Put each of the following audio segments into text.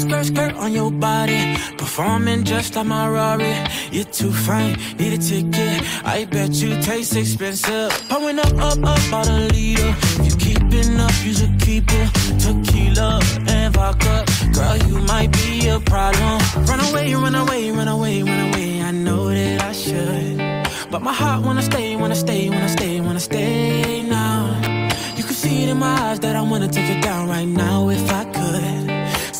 Skirt, skirt on your body, performing just like my Rari. You're too fine, need a ticket. I bet you taste expensive. Pouring up, about a liter. You keeping up, you a keeper. Tequila and vodka, girl, you might be a problem. Run away, run away, run away, run away. I know that I should, but my heart wanna stay, wanna stay, wanna stay, wanna stay now. You can see it in my eyes that I wanna take it down right now if I could.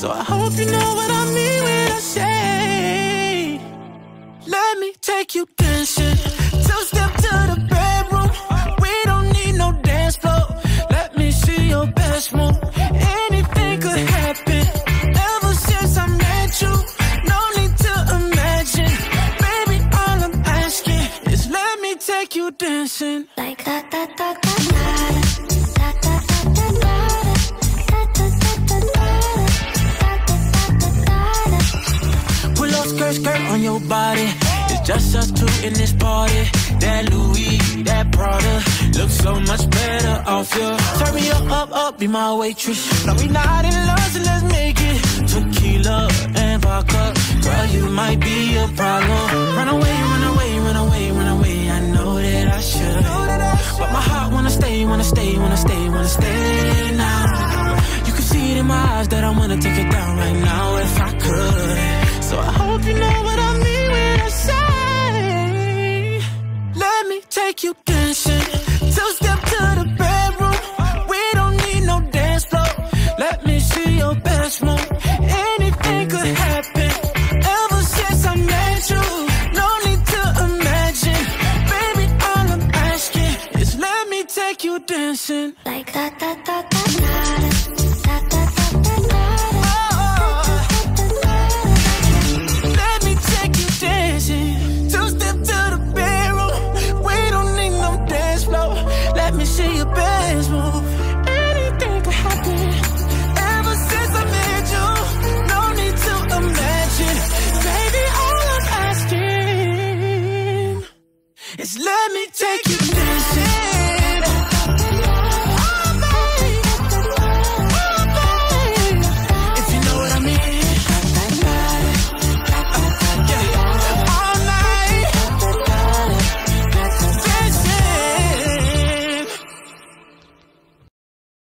So I hope you know what I mean when I say, let me take you dancing, two-step to the bedroom. We don't need no dance floor, let me see your best move. Anything could happen, ever since I met you, no need to imagine. Baby, all I'm asking is let me take you dancing. Like that, that, that, that, that. Skirt, skirt on your body. It's just us two in this party. That Louis, that Prada, looks so much better off you. Turn me up, be my waitress. No, we not in love, so let's make it tequila and vodka. Girl, you might be a problem. Run away, run away, run away, run away. I know that I should, but my heart wanna stay, wanna stay, wanna stay, wanna stay now. You can see it in my eyes that I wanna take it down right now if I could. So I hope you know what I mean when I say, let me take you dancing, two-step to the bedroom. We don't need no dance floor, let me see your best move. Anything could happen, ever since I met you, no need to imagine. Baby, all I'm asking is let me take you dancing. Like that, that, that.